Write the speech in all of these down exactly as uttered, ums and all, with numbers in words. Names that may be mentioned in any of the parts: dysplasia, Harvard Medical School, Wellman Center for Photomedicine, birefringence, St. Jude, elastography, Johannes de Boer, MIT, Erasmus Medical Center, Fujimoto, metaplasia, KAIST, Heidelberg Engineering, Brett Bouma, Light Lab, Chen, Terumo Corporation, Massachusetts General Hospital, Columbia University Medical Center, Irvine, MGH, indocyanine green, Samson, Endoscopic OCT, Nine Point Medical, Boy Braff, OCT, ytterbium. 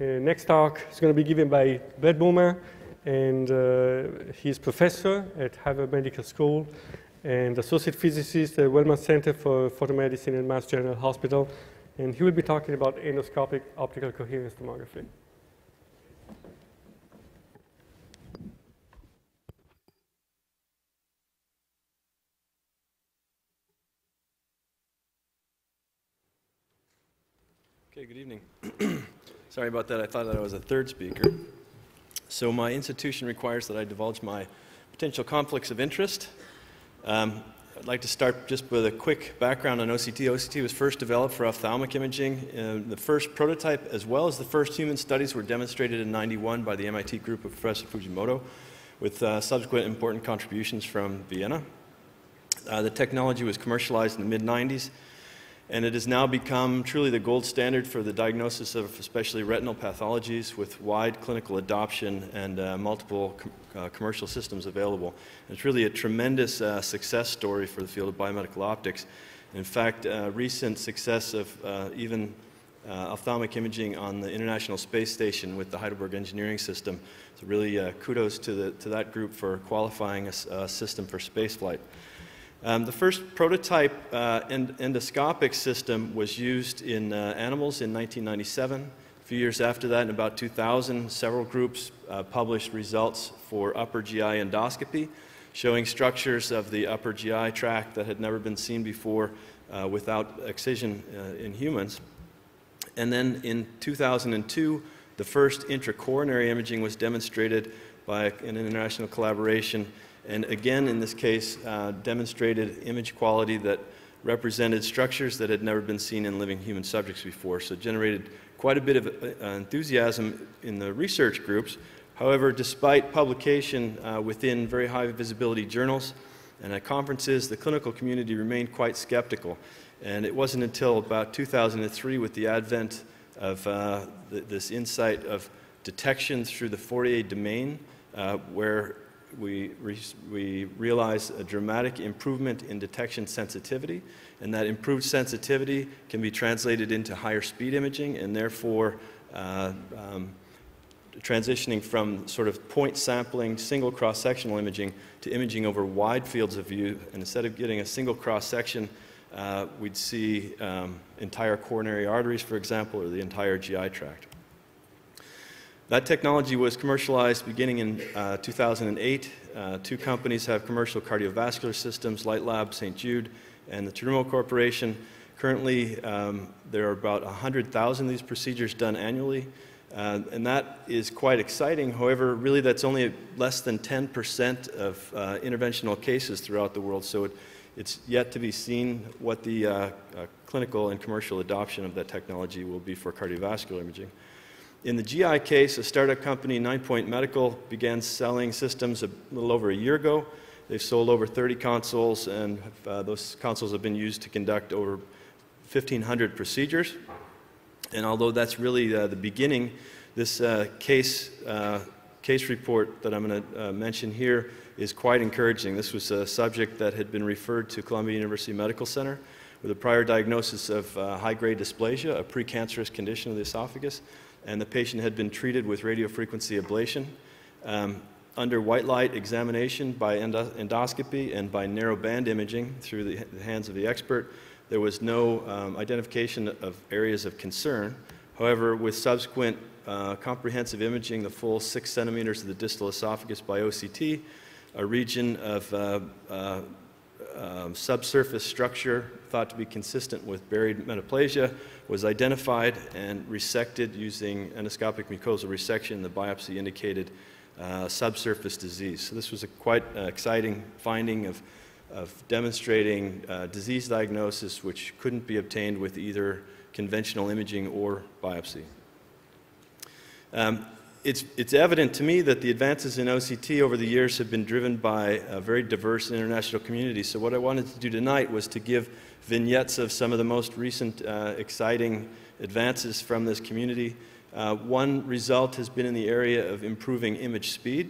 Uh, next talk is going to be given by Brett Bouma, and uh, he's professor at Harvard Medical School and associate physicist at Wellman Center for Photomedicine at Mass General Hospital, and he will be talking about endoscopic optical coherence tomography. Okay, good evening. Sorry about that, I thought that I was a third speaker. So my institution requires that I divulge my potential conflicts of interest. Um, I'd like to start just with a quick background on O C T. O C T was first developed for ophthalmic imaging. Uh, the first prototype as well as the first human studies were demonstrated in ninety-one by the M I T group of Professor Fujimoto, with uh, subsequent important contributions from Vienna. Uh, the technology was commercialized in the mid nineties. And it has now become truly the gold standard for the diagnosis of especially retinal pathologies, with wide clinical adoption and uh, multiple com uh, commercial systems available. And it's really a tremendous uh, success story for the field of biomedical optics. In fact, uh, recent success of uh, even uh, ophthalmic imaging on the International Space Station with the Heidelberg Engineering System. So really uh, kudos to, the, to that group for qualifying a, a system for spaceflight. Um, the first prototype uh, end endoscopic system was used in uh, animals in nineteen ninety-seven. A few years after that, in about two thousand, several groups uh, published results for upper G I endoscopy, showing structures of the upper G I tract that had never been seen before uh, without excision uh, in humans. And then in two thousand two, the first intracoronary imaging was demonstrated by an international collaboration, and again, in this case, uh, demonstrated image quality that represented structures that had never been seen in living human subjects before. So generated quite a bit of uh, enthusiasm in the research groups. However, despite publication uh, within very high visibility journals and at conferences, the clinical community remained quite skeptical. And it wasn't until about two thousand three, with the advent of uh, th this insight of detection through the Fourier domain, uh, where We, re we realize a dramatic improvement in detection sensitivity, and that improved sensitivity can be translated into higher speed imaging, and therefore uh, um, transitioning from sort of point sampling, single cross-sectional imaging to imaging over wide fields of view. And instead of getting a single cross-section, uh, we'd see um, entire coronary arteries, for example, or the entire G I tract. That technology was commercialized beginning in uh, two thousand eight. Uh, two companies have commercial cardiovascular systems, Light Lab, Saint Jude, and the Terumo Corporation. Currently, um, there are about one hundred thousand of these procedures done annually, uh, and that is quite exciting. However, really that's only less than ten percent of uh, interventional cases throughout the world, so it, it's yet to be seen what the uh, uh, clinical and commercial adoption of that technology will be for cardiovascular imaging. In the G I case, a startup company, Nine Point Medical, began selling systems a little over a year ago. They've sold over thirty consoles, and uh, those consoles have been used to conduct over fifteen hundred procedures. And although that's really uh, the beginning, this uh, case, uh, case report that I'm going to uh, mention here is quite encouraging. This was a subject that had been referred to Columbia University Medical Center with a prior diagnosis of uh, high-grade dysplasia, a precancerous condition of the esophagus. And the patient had been treated with radiofrequency ablation um, under white light examination by endo endoscopy and by narrow band imaging through the, the hands of the expert. There was no um, identification of areas of concern. However, with subsequent uh, comprehensive imaging, the full six centimeters of the distal esophagus by O C T, a region of uh, uh, Um, subsurface structure thought to be consistent with buried metaplasia was identified and resected using endoscopic mucosal resection. The biopsy indicated uh, subsurface disease. So this was a quite uh, exciting finding of, of demonstrating uh, disease diagnosis which couldn't be obtained with either conventional imaging or biopsy. Um, It's, it's evident to me that the advances in O C T over the years have been driven by a very diverse international community. So what I wanted to do tonight was to give vignettes of some of the most recent uh, exciting advances from this community. Uh, one result has been in the area of improving image speed.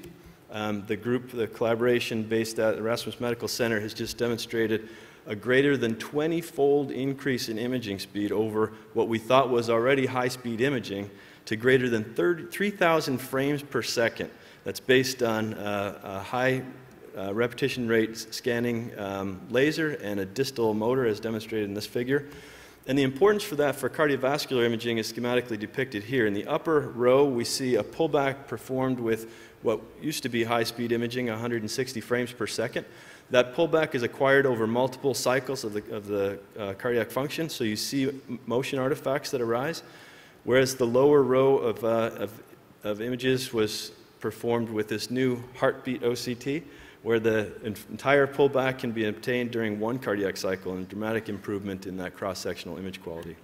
Um, the group, the collaboration based at Erasmus Medical Center, has just demonstrated a greater than twenty-fold increase in imaging speed over what we thought was already high-speed imaging to greater than three thousand frames per second. That's based on uh, a high uh, repetition rate scanning um, laser and a distal motor as demonstrated in this figure. And the importance for that for cardiovascular imaging is schematically depicted here. In the upper row, we see a pullback performed with what used to be high-speed imaging, one hundred sixty frames per second. That pullback is acquired over multiple cycles of the, of the uh, cardiac function, so you see motion artifacts that arise, whereas the lower row of, uh, of, of images was performed with this new heartbeat O C T, where the entire pullback can be obtained during one cardiac cycle, and a dramatic improvement in that cross-sectional image quality.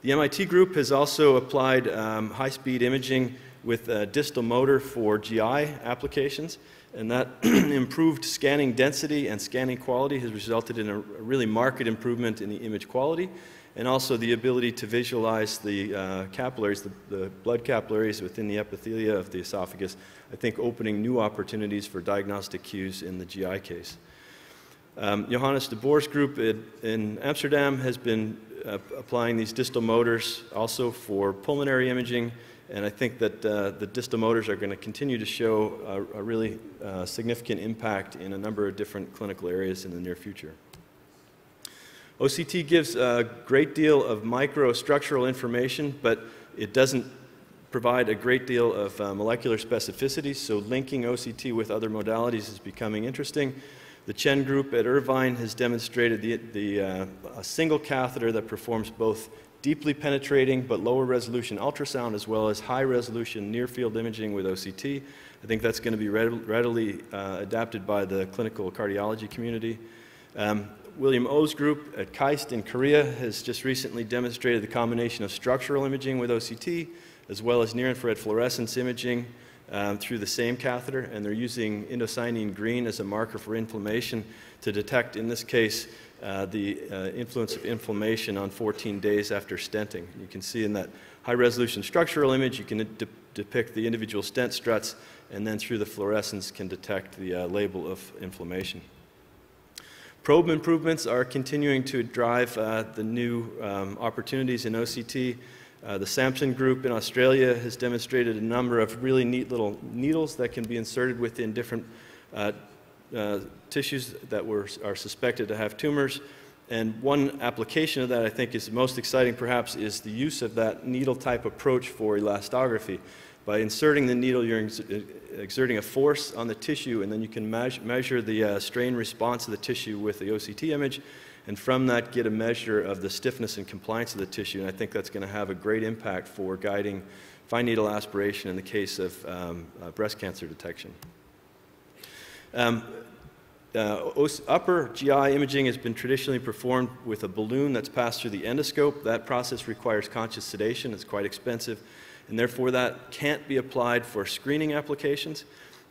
The M I T group has also applied um, high-speed imaging with a distal motor for G I applications, and that improved scanning density and scanning quality has resulted in a really marked improvement in the image quality, and also the ability to visualize the uh, capillaries, the, the blood capillaries within the epithelia of the esophagus, I think opening new opportunities for diagnostic cues in the G I case. Um, Johannes de Boer's group in, in Amsterdam has been uh, applying these distal motors also for pulmonary imaging, and I think that uh, the distal motors are going to continue to show a, a really uh, significant impact in a number of different clinical areas in the near future. O C T gives a great deal of microstructural information, but it doesn't provide a great deal of uh, molecular specificity, so linking O C T with other modalities is becoming interesting. The Chen group at Irvine has demonstrated the, the, uh, a single catheter that performs both deeply penetrating but lower resolution ultrasound as well as high resolution near field imaging with O C T. I think that's going to be readily uh, adapted by the clinical cardiology community. Um, William Oh's group at KAIST in Korea has just recently demonstrated the combination of structural imaging with O C T as well as near-infrared fluorescence imaging um, through the same catheter, and they're using indocyanine green as a marker for inflammation to detect, in this case, uh, the uh, influence of inflammation on fourteen days after stenting. You can see in that high-resolution structural image, you can de depict the individual stent struts, and then through the fluorescence can detect the uh, label of inflammation. Probe improvements are continuing to drive uh, the new um, opportunities in O C T. Uh, the Samson group in Australia has demonstrated a number of really neat little needles that can be inserted within different uh, uh, tissues that were, are suspected to have tumors. And one application of that I think is the most exciting perhaps is the use of that needle type approach for elastography. By inserting the needle, you're ex exerting a force on the tissue, and then you can measure the uh, strain response of the tissue with the O C T image, and from that get a measure of the stiffness and compliance of the tissue, and I think that's going to have a great impact for guiding fine needle aspiration in the case of um, uh, breast cancer detection. Um, uh, upper G I imaging has been traditionally performed with a balloon that's passed through the endoscope. That process requires conscious sedation. It's quite expensive, and therefore that can't be applied for screening applications.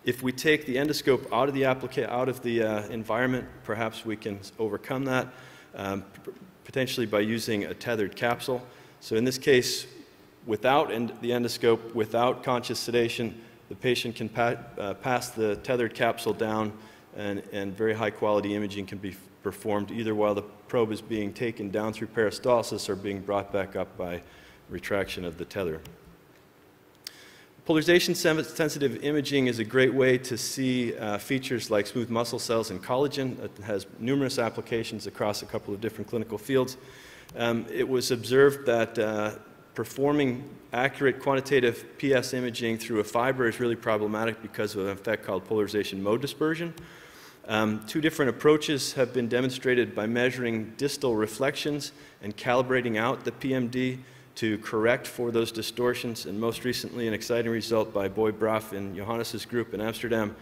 If we take the endoscope out of the, out of the uh, environment, perhaps we can overcome that, um, potentially by using a tethered capsule. So in this case, without end the endoscope, without conscious sedation, the patient can pa uh, pass the tethered capsule down, and, and very high quality imaging can be performed either while the probe is being taken down through peristalsis or being brought back up by retraction of the tether. Polarization-sensitive imaging is a great way to see uh, features like smooth muscle cells and collagen. It has numerous applications across a couple of different clinical fields. Um, it was observed that uh, performing accurate quantitative P S imaging through a fiber is really problematic because of an effect called polarization mode dispersion. Um, two different approaches have been demonstrated by measuring distal reflections and calibrating out the P M D to correct for those distortions, and most recently an exciting result by Boy Braff in Johannes' group in Amsterdam,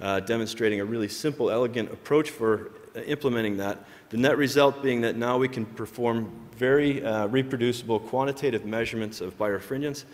uh, demonstrating a really simple, elegant approach for uh, implementing that. The net result being that now we can perform very uh, reproducible quantitative measurements of birefringence.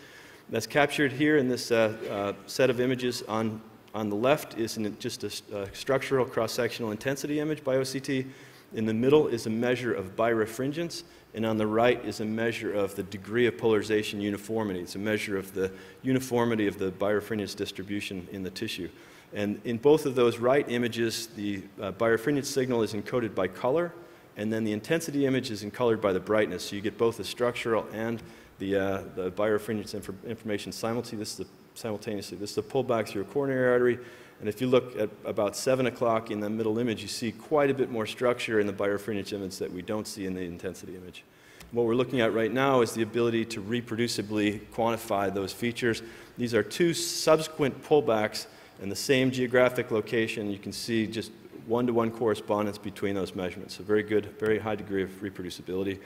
That's captured here in this uh, uh, set of images. On, on the left is an, just a, a structural cross-sectional intensity image by O C T. In the middle is a measure of birefringence, and on the right is a measure of the degree of polarization uniformity. It's a measure of the uniformity of the birefringence distribution in the tissue. And in both of those right images, the uh, birefringence signal is encoded by color, and then the intensity image is encolored by the brightness. So you get both the structural and the, uh, the birefringence inf information simultaneously. This is the, simultaneously. This is the pullback through a coronary artery. And if you look at about seven o'clock in the middle image, you see quite a bit more structure in the birefringence image that we don't see in the intensity image. What we're looking at right now is the ability to reproducibly quantify those features. These are two subsequent pullbacks in the same geographic location. You can see just one-to-one correspondence between those measurements. So very good, very high degree of reproducibility.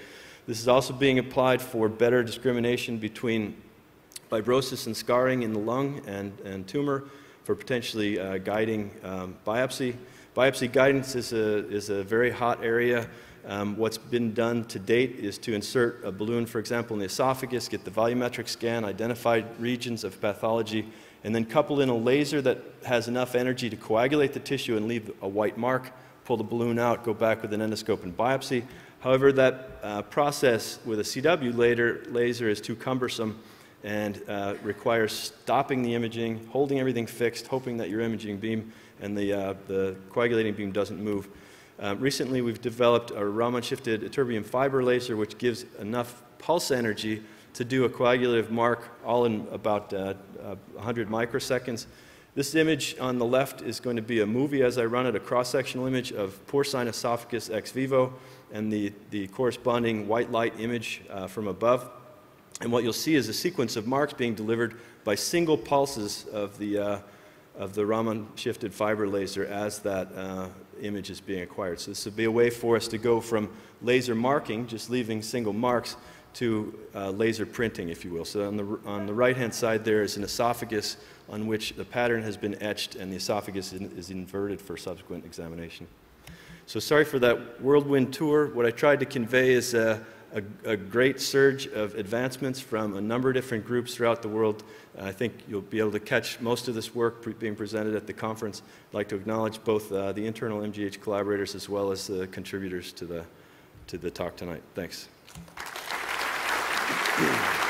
This is also being applied for better discrimination between fibrosis and scarring in the lung and, and tumor for potentially uh, guiding um, biopsy. Biopsy guidance is a, is a very hot area. Um, what's been done to date is to insert a balloon, for example, in the esophagus, get the volumetric scan, identify regions of pathology, and then couple in a laser that has enough energy to coagulate the tissue and leave a white mark, pull the balloon out, go back with an endoscope and biopsy. However, that uh, process with a C W laser, laser is too cumbersome and uh, requires stopping the imaging, holding everything fixed, hoping that your imaging beam and the, uh, the coagulating beam doesn't move. Uh, recently, we've developed a Raman-shifted ytterbium fiber laser, which gives enough pulse energy to do a coagulative mark all in about uh, uh, one hundred microseconds. This image on the left is going to be a movie as I run it, a cross-sectional image of porcine esophagus ex vivo and the, the corresponding white light image uh, from above. And what you'll see is a sequence of marks being delivered by single pulses of the, uh, of the Raman-shifted fiber laser as that uh, image is being acquired. So this would be a way for us to go from laser marking, just leaving single marks, to uh, laser printing, if you will. So on the, on the right-hand side there is an esophagus on which the pattern has been etched and the esophagus is, is inverted for subsequent examination. So sorry for that whirlwind tour. What I tried to convey is uh, a, a great surge of advancements from a number of different groups throughout the world. I think you'll be able to catch most of this work pre being presented at the conference. I'd like to acknowledge both uh, the internal M G H collaborators as well as the contributors to the, to the talk tonight. Thanks. Thank you.